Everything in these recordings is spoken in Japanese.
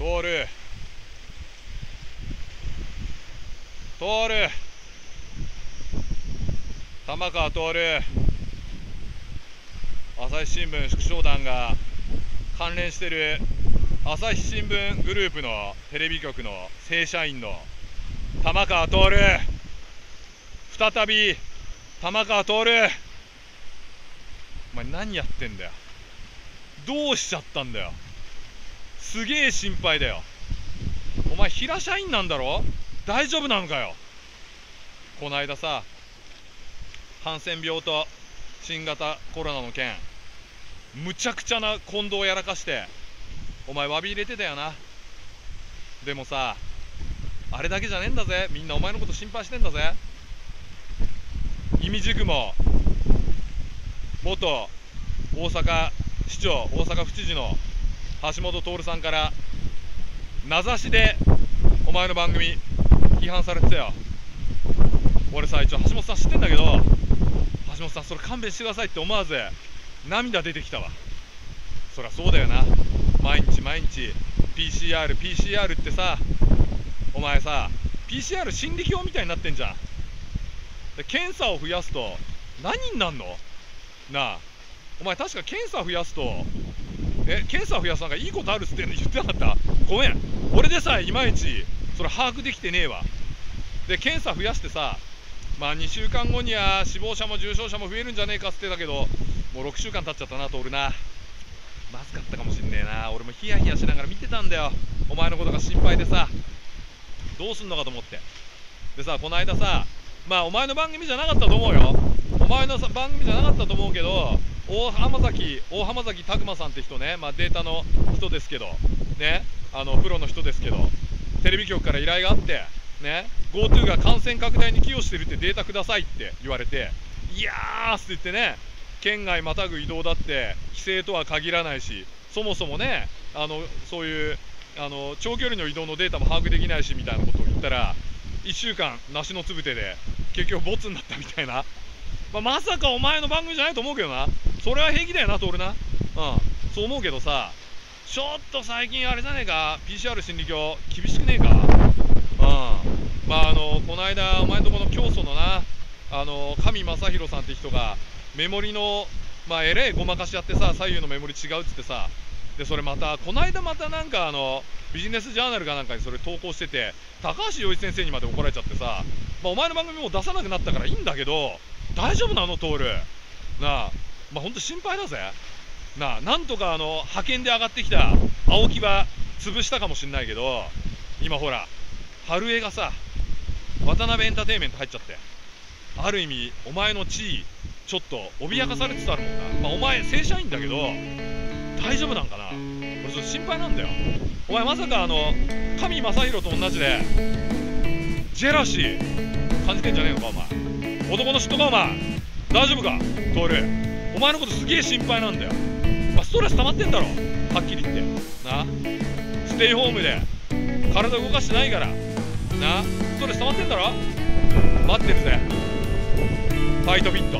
通る通る、玉川通る。朝日新聞縮小団が関連してる朝日新聞グループのテレビ局の正社員の玉川徹、再び玉川徹、お前何やってんだよ、どうしちゃったんだよ、すげえ心配だよ。お前平社員なんだろ、大丈夫なのかよ。こないださ、ハンセン病と新型コロナの件、むちゃくちゃな混同をやらかしてお前詫び入れてたよな。でもさ、あれだけじゃねえんだぜ、みんなお前のこと心配してんだぜ。意味塾も元大阪市長、大阪府知事の橋本徹さんから名指しでお前の番組批判されてたよ。俺さ、一応橋本さん知ってんだけど、橋本さんそれ勘弁してくださいって思わず涙出てきたわ。そりゃそうだよな、毎日毎日 PCR ってさ、お前さ PCR 心理教みたいになってんじゃん。で検査を増やすと何になんのなあ、お前確か検査増やすと検査増やすなんかいいことあるっつって言ってなかった？ごめん、俺でさえいまいちそれ把握できてねえわ。で検査増やしてさ、まあ2週間後には死亡者も重症者も増えるんじゃねえかっつってたけど、もう6週間経っちゃったな、と俺な、まずかったかもしんねえな。俺もヒヤヒヤしながら見てたんだよ、お前のことが心配でさ、どうすんのかと思って。でさ、この間さ、まあお前の番組じゃなかったと思うよ、お前の番組じゃなかったと思うけど、大浜崎拓磨さんって人ね、まあ、データの人ですけどね、プロの人ですけど、テレビ局から依頼があってね、GoTo が感染拡大に寄与してるってデータくださいって言われて、いやーって言ってね、県外またぐ移動だって帰省とは限らないし、そもそもね、そういう長距離の移動のデータも把握できないしみたいなことを言ったら、1週間梨のつぶてで結局ボツになったみたいな、まさかお前の番組じゃないと思うけどな、それは平気だよなと俺な、うん、そう思うけどさ、ちょっと最近あれじゃねえか、 PCR 心理教厳しくねえか。まあこの間お前のとこの教祖のな、上正弘さんって人がメモリのえれえごまかしやってさ、左右のメモリ違うっつってさ、でそれまたこの間またなんかビジネスジャーナルかなんかにそれ投稿してて、高橋洋一先生にまで怒られちゃってさ、お前の番組も出さなくなったからいいんだけど、大丈夫なの徹なあ、ほんと心配だぜなあ。なんとか派遣で上がってきた青木は潰したかもしんないけど、今ほら春江がさ、渡辺エンターテインメント入っちゃって、ある意味お前の地位ちょっと脅かされてたもんな。お前正社員だけど大丈夫なんかな、俺ちょっと心配なんだよ。お前まさか上正弘と同じでジェラシー感じてんじゃねえのか、お前男の嫉妬か、お前大丈夫か徹、お前のことすげえ心配なんだよ。ストレス溜まってんだろ、はっきり言ってなあ、ステイホームで体動かしてないからなあ、ストレス溜まってんだろ、待ってるぜ、ファイトビット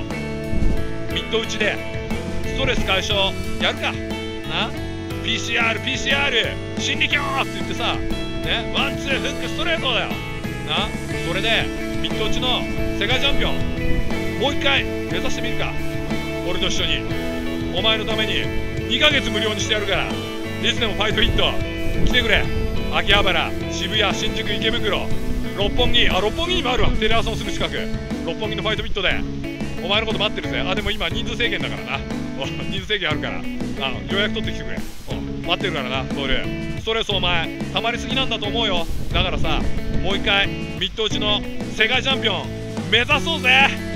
ミット打ちでストレス解消やるかな、 PCR 心理教って言ってさね、ワンツーフックストレートだよな、それでミット打ちの世界チャンピオンもう一回目指してみるか、俺と一緒にお前のために2ヶ月無料にしてやるから、いつでもファイトヒット来てくれ、秋葉原、渋谷、新宿、池袋、六本木にもあるわ、テレ朝のすぐ近く、六本木のファイトビットでお前のこと待ってるぜ。あ、でも今人数制限だからな、人数制限あるから、予約取ってきてくれ、待ってるからな徹、ストレスお前溜まりすぎなんだと思うよ、だからさもう一回ミット打ちの世界チャンピオン目指そうぜ。